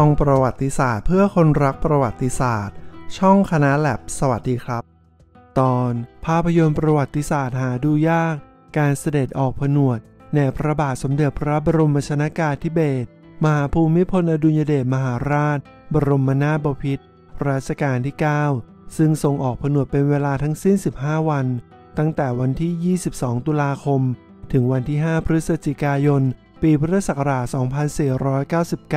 ช่องประวัติศาสตร์เพื่อคนรักประวัติศาสตร์ช่องคณะแลบสวัสดีครับตอนภาพยนตร์ประวัติศาสตร์หาดูยากการเสด็จออกผนวดในพระบาทสมเด็จพระบรมชนกาธิเบศรมหาภูมิพลอดุลยเดชมหาราชบรมนาถบพิตรรัชกาลที่9ซึ่งทรงออกผนวดเป็นเวลาทั้งสิ้น15วันตั้งแต่วันที่22ตุลาคมถึงวันที่5พฤศจิกายนปีพุทธศักราช2499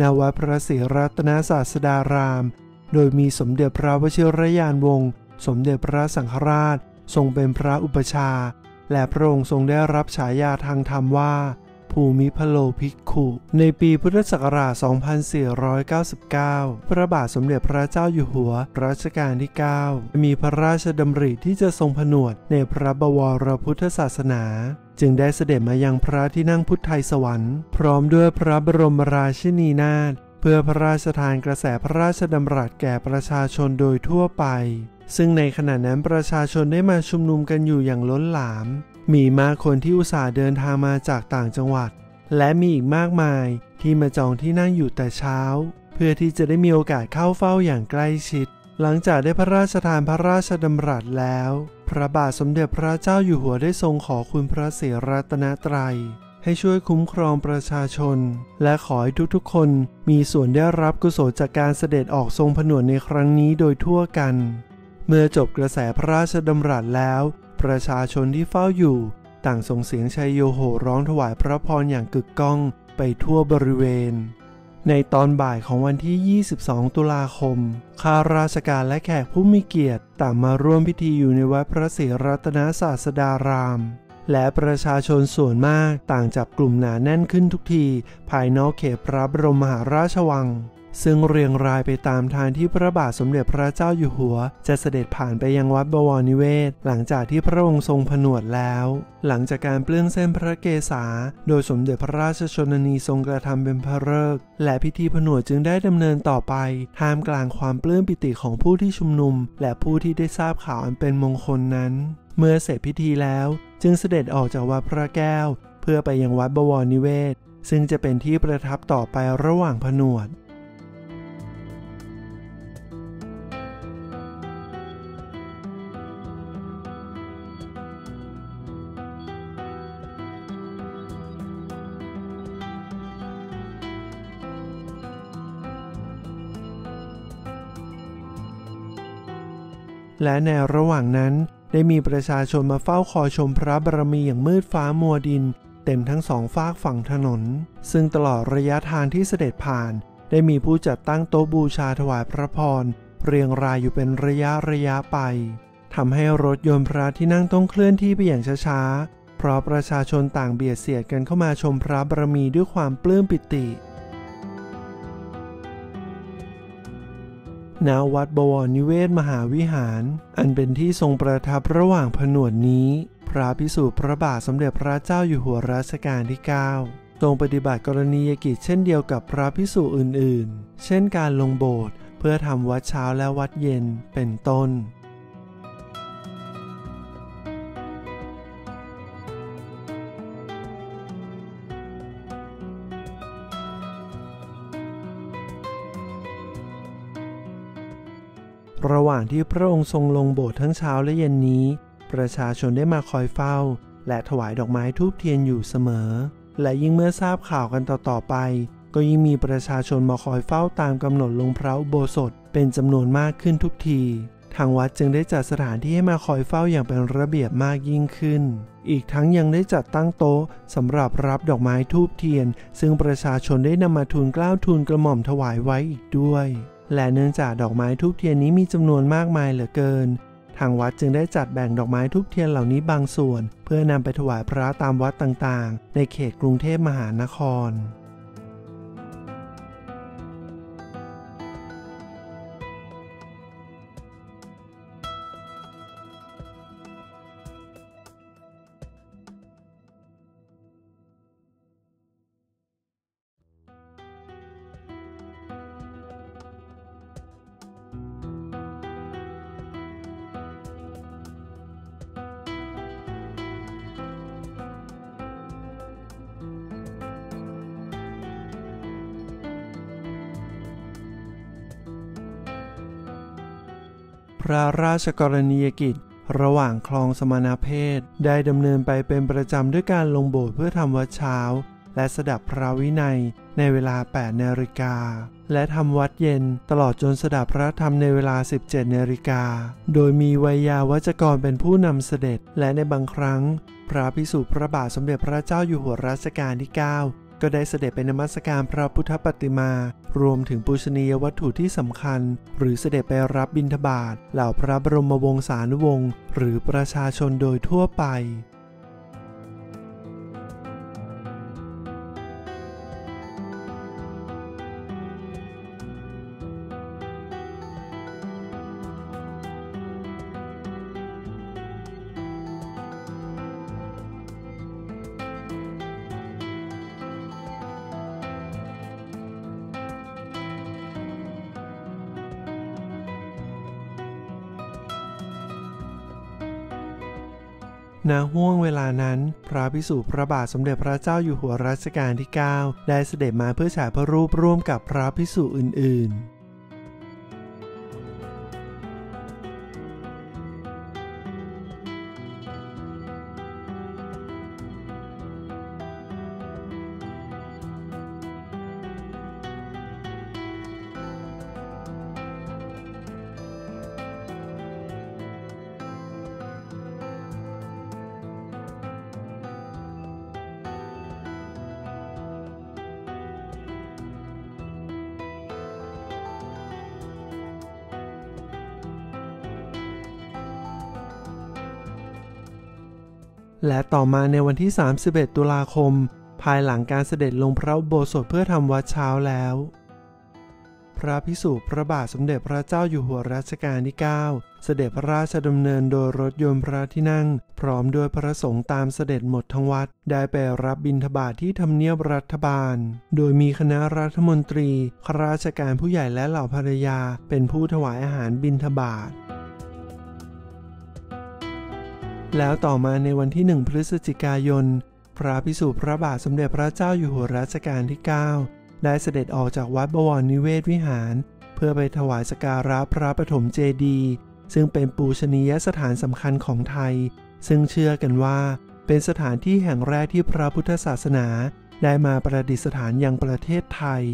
ณ วัดพระศรีรัตนศาสดารามโดยมีสมเด็จพระวชิรยานวงศ์สมเด็จพระสังฆราชทรงเป็นพระอุปชฌาย์และพระองค์ทรงได้รับฉายาทางธรรมว่าภูมิพโลภิกขุในปีพุทธศักราช2499พระบาทสมเด็จพระเจ้าอยู่หัวรัชกาลที่9มีพระราชดำริที่จะทรงผนวดในพระบวรพุทธศาสนาจึงได้เสด็จมายังพระที่นั่งพุทธไทยสวรรค์พร้อมด้วยพระบรมราชินีนาถเพื่อพระราชทานกระแสพระราชดำรัสแก่ประชาชนโดยทั่วไปซึ่งในขณะนั้นประชาชนได้มาชุมนุมกันอยู่อย่างล้นหลามมีมากคนที่อุตส่าห์เดินทางมาจากต่างจังหวัดและมีอีกมากมายที่มาจองที่นั่งอยู่แต่เช้าเพื่อที่จะได้มีโอกาสเข้าเฝ้าอย่างใกล้ชิดหลังจากได้พระราชทานพระราชดำรัสแล้วพระบาทสมเด็จพระเจ้าอยู่หัวได้ทรงขอคุณพระศรีรัตนตรัยให้ช่วยคุ้มครองประชาชนและขอให้ทุกๆคนมีส่วนได้รับกุศลจากการเสด็จออกทรงผนวดในครั้งนี้โดยทั่วกันเมื่อจบกระแสพระราชดำรัสแล้วประชาชนที่เฝ้าอยู่ต่างส่งเสียงชัยโยโห่ร้องถวายพระพรอย่างกึกก้องไปทั่วบริเวณในตอนบ่ายของวันที่22ตุลาคมข้าราชการและแขกผู้มีเกียรติต่างมาร่วมพิธีอยู่ในวัดพระศรีรัตนศาสดารามและประชาชนส่วนมากต่างจับกลุ่มหนาแน่นขึ้นทุกทีภายนอกเขตพระบรมมหาราชวังซึ่งเรียงรายไปตามทางที่พระบาทสมเด็จพระเจ้าอยู่หัวจะเสด็จผ่านไปยังวัดบวรนิเวศหลังจากที่พระองค์ทรงผนวดแล้วหลังจากการเปลื้องเส้นพระเกศาโดยสมเด็จพระราชชนนีทรงกระทำเป็นพระฤกษ์และพิธีผนวดจึงได้ดำเนินต่อไปท่ามกลางความปลื้มปิติของผู้ที่ชุมนุมและผู้ที่ได้ทราบข่าวอันเป็นมงคลนั้นเมื่อเสร็จพิธีแล้วจึงเสด็จออกจากวัดพระแก้วเพื่อไปยังวัดบวรนิเวศซึ่งจะเป็นที่ประทับต่อไประหว่างผนวดและในระหว่างนั้นได้มีประชาชนมาเฝ้าคอยชมพระบารมีอย่างมืดฟ้ามัวดินเต็มทั้งสองฝากฝั่งถนนซึ่งตลอดระยะทางที่เสด็จผ่านได้มีผู้จัดตั้งโต๊ะบูชาถวายพระพรเรียงรายอยู่เป็นระยะไปทำให้รถยนต์พระที่นั่งต้องเคลื่อนที่ไปอย่างช้าๆเพราะประชาชนต่างเบียดเสียดกันเข้ามาชมพระบารมีด้วยความปลื้มปิติณ วัดบวรนิเวศมหาวิหารอันเป็นที่ทรงประทับระหว่างผนวดนี้พระภิกษุพระบาทสมเด็จพระเจ้าอยู่หัวรัชกาลที่9ทรงปฏิบัติกรณียกิจเช่นเดียวกับพระภิกษุอื่นๆเช่นการลงโบสถ์เพื่อทำวัดเช้าและวัดเย็นเป็นต้นระหว่างที่พระองค์ทรงลงโบสถ์ทั้งเช้าและเย็นนี้ประชาชนได้มาคอยเฝ้าและถวายดอกไม้ธูปเทียนอยู่เสมอและยิ่งเมื่อทราบข่าวกันต่อๆไปก็ยิ่งมีประชาชนมาคอยเฝ้าตามกำหนดลงพระอุโบสถเป็นจำนวนมากขึ้นทุกทีทางวัดจึงได้จัดสถานที่ให้มาคอยเฝ้าอย่างเป็นระเบียบมากยิ่งขึ้นอีกทั้งยังได้จัดตั้งโต๊ะสำหรับรับดอกไม้ธูปเทียนซึ่งประชาชนได้นำมาทูลเกล้าทูลกระหม่อมถวายไว้อีกด้วยและเนื่องจากดอกไม้ธูปเทียนนี้มีจำนวนมากมายเหลือเกินทางวัดจึงได้จัดแบ่งดอกไม้ธูปเทียนเหล่านี้บางส่วนเพื่อนำไปถวายพระตามวัดต่างๆในเขตกรุงเทพมหานคร พระราชกรณียกิจระหว่างคลองสมณเพศได้ดำเนินไปเป็นประจำด้วยการลงโบสถ์เพื่อทำวัดเช้าและสดับพระวินัยในเวลา 8 นาฬิกาและทำวัดเย็นตลอดจนสดับพระธรรมในเวลา 17 นาฬิกาโดยมีไวยาวัจกรเป็นผู้นำเสด็จและในบางครั้งพระภิกษุพระบาทสมเด็จพระเจ้าอยู่หัวรัชกาลที่ 9 ก็ได้เสด็จไปนมัสการพระพุทธปฏิมารวมถึงปูชนียวัตถุที่สำคัญหรือเสด็จไปรับบิณฑบาตเหล่าพระบรมวงศานุวงศ์หรือประชาชนโดยทั่วไปณ ห้วงเวลานั้นพระภิกษุพระบาทสมเด็จพระเจ้าอยู่หัวรัชกาลที่ 9 ได้เสด็จมาเพื่อฉายพระรูปร่วมกับพระภิกษุอื่นๆและต่อมาในวันที่31ตุลาคมภายหลังการเสด็จลงพระอุโบสถเพื่อทำวัดเช้าแล้วพระภิกษุพระบาทสมเด็จพระเจ้าอยู่หัวรัชกาลที่ 9 เสด็จพระราชดำเนินโดยรถยนต์พระที่นั่งพร้อมด้วยพระสงฆ์ตามเสด็จหมดทั้งวัดได้ไปรับบิณฑบาตที่ทำเนียบรัฐบาลโดยมีคณะรัฐมนตรีข้าราชการผู้ใหญ่และเหล่าภรรยาเป็นผู้ถวายอาหารบิณฑบาตแล้วต่อมาในวันที่1พฤศจิกายนพระภิกษุพระบาทสมเด็จพระเจ้าอยู่หัวรัชกาลที่ 9 ได้เสด็จออกจากวัดบวรนิเวศวิหารเพื่อไปถวายสักการะพระปฐมเจดีย์ซึ่งเป็นปูชนียสถานสำคัญของไทยซึ่งเชื่อกันว่าเป็นสถานที่แห่งแรกที่พระพุทธศาสนาได้มาประดิษฐานยังประเทศไทย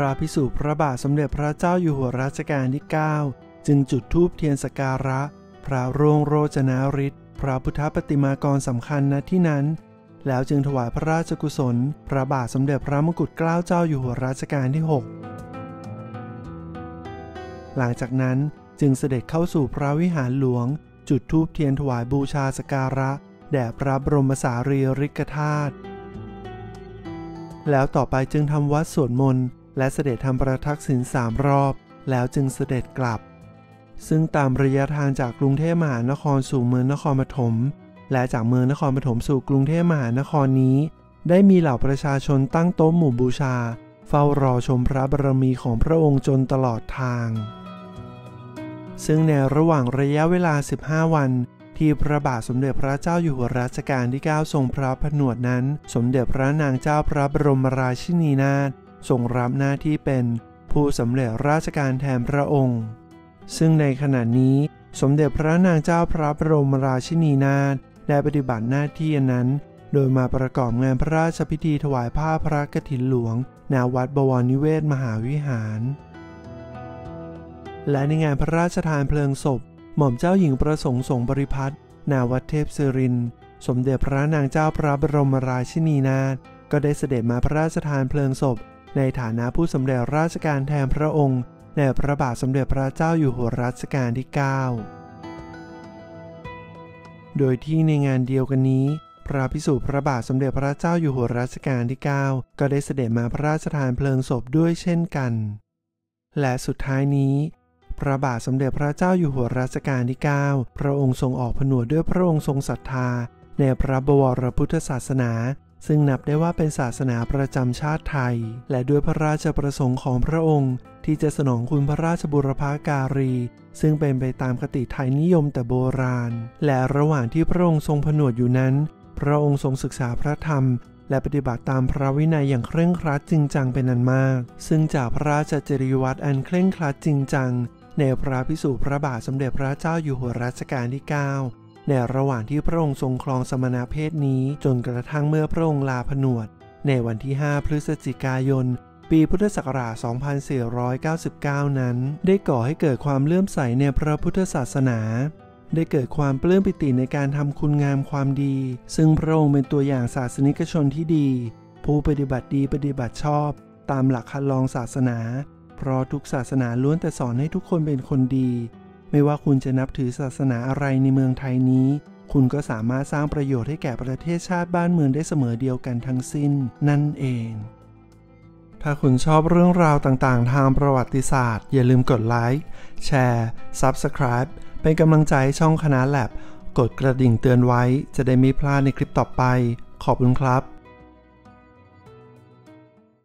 พระภิกษุพระบาทสมเด็จพระเจ้าอยู่หัวรัชกาลที่ 9 จึงจุดธูปเทียนสักการะพระร่วงโรจนฤทธิ์พระพุทธปฏิมากรสำคัญณที่นั้นแล้วจึงถวายพระราชกุศลพระบาทสมเด็จพระมงกุฎเกล้าเจ้าอยู่หัวรัชกาลที่ 6 หลังจากนั้นจึงเสด็จเข้าสู่พระวิหารหลวงจุดธูปเทียนถวายบูชาสักการะแด่พระบรมสารีริกธาตุแล้วต่อไปจึงทำวัดสวดมนต์และเสด็จทำประทักษิณ3 รอบแล้วจึงเสด็จกลับซึ่งตามระยะทางจากกรุงเทพมหานครสู่เมืองนครปฐมและจากเมืองนครปฐมสู่กรุงเทพมหานครนี้ได้มีเหล่าประชาชนตั้งโต๊ะหมู่บูชาเฝ้ารอชมพระบารมีของพระองค์จนตลอดทางซึ่งในระหว่างระยะเวลา15วันที่พระบาทสมเด็จพระเจ้าอยู่หัวรัชกาลที่ 9 ทรงพระผนวดนั้นสมเด็จพระนางเจ้าพระบรมราชินีนาถทรงรับหน้าที่เป็นผู้สำเร็จราชการแทนพระองค์ซึ่งในขณะนี้สมเด็จพระนางเจ้าพระบรมราชินีนาถได้ปฏิบัติหน้าที่นั้นโดยมาประกอบงานพระราชพิธีถวายผ้าพระกฐินหลวงณวัดบวรนิเวศมหาวิหารและในงานพระราชทานเพลิงศพหม่อมเจ้าหญิงประสงค์สงบริพัตรณวัดเทพศิรินทร์สมเด็จพระนางเจ้าพระบรมราชินีนาถก็ได้เสด็จมาพระราชทานเพลิงศพในฐานะผู้สำเร็จราชการแทนพระองค์ในพระบาทสมเด็จพระเจ้าอยู่หัวรัชกาลที่ 9 โดยที่ในงานเดียวกันนี้พระภิกษุพระบาทสมเด็จพระเจ้าอยู่หัวรัชกาลที่ 9 ก็ได้เสด็จมาพระราชทานเพลิงศพด้วยเช่นกันและสุดท้ายนี้พระบาทสมเด็จพระเจ้าอยู่หัวรัชกาลที่ 9 พระองค์ทรงออกผนวดด้วยพระองค์ทรงศรัทธาในพระบวรพุทธศาสนาซึ่งนับได้ว่าเป็นศาสนาประจำชาติไทยและด้วยพระราชประสงค์ของพระองค์ที่จะสนองคุณพระราชบุรพาการีซึ่งเป็นไปตามคติไทยนิยมแต่โบราณและระหว่างที่พระองค์ทรงผนวดอยู่นั้น พระองค์ทรงศึกษาพระธรรมและปฏิบัติตามพระวินัยอย่างเคร่งครัดจริงจังเป็นอันมากซึ่งจากพระราชจริยวัตรอันเคร่งครัดจริงจังในพระภิกษุพระบาทสมเด็จพระเจ้าอยู่หัวรัชกาลที่ 9ในระหว่างที่พระองค์ทรงครองสมณเพศนี้จนกระทั่งเมื่อพระองค์ลาผนวดในวันที่ 5 พฤศจิกายนปีพุทธศักราช 2499 นั้นได้ก่อให้เกิดความเลื่อมใสในพระพุทธศาสนาได้เกิดความปลื้มปิติในการทำคุณงามความดีซึ่งพระองค์เป็นตัวอย่างศาสนิกชนที่ดีผู้ปฏิบัติดีปฏิบัติชอบตามหลักคันลองศาสนาเพราะทุกศาสนาล้วนแต่สอนให้ทุกคนเป็นคนดีไม่ว่าคุณจะนับถือศาสนาอะไรในเมืองไทยนี้คุณก็สามารถสร้างประโยชน์ให้แก่ประเทศชาติบ้านเมืองได้เสมอเดียวกันทั้งสิ้นนั่นเองถ้าคุณชอบเรื่องราวต่างๆทางประวัติศาสตร์อย่าลืมกดไลค์แชร์ Subscribe เป็นกำลังใจให้ช่องคณะแลบกดกระดิ่งเตือนไว้จะได้ไม่พลาดในคลิปต่อไปขอบคุณครับ